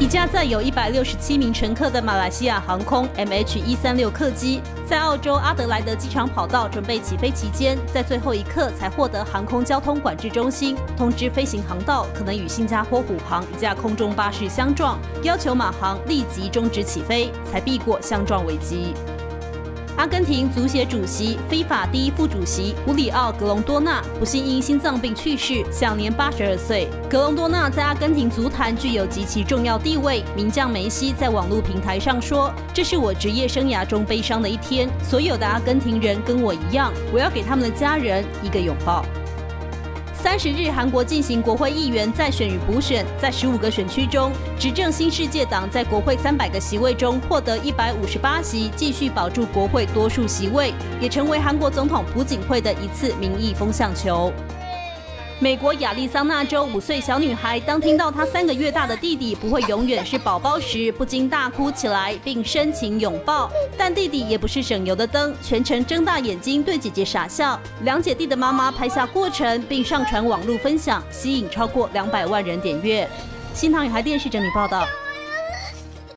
一架载有167名乘客的马来西亚航空 MH136客机，在澳洲阿德莱德机场跑道准备起飞期间，在最后一刻才获得航空交通管制中心通知，飞行航道可能与新加坡虎航一架空中巴士相撞，要求马航立即终止起飞，才避过相撞危机。 阿根廷足协主席、FIFA第一副主席胡里奥·格隆多纳不幸因心脏病去世，享年82岁。格隆多纳在阿根廷足坛具有极其重要地位。名将梅西在网络平台上说：“这是我职业生涯中悲伤的一天，所有的阿根廷人跟我一样，我要给他们的家人一个拥抱。” 30日，韩国进行国会议员再选与补选，在15个选区中，执政新世界党在国会300个席位中获得158席，继续保住国会多数席位，也成为韩国总统朴槿惠的一次民意风向球。 美国亚利桑那州5岁小女孩，当听到她3个月大的弟弟不会永远是宝宝时，不禁大哭起来，并深情拥抱。但弟弟也不是省油的灯，全程睁大眼睛对姐姐傻笑。两姐弟的妈妈拍下过程，并上传网络分享，吸引超过200万人点阅。新唐人电视整理报道。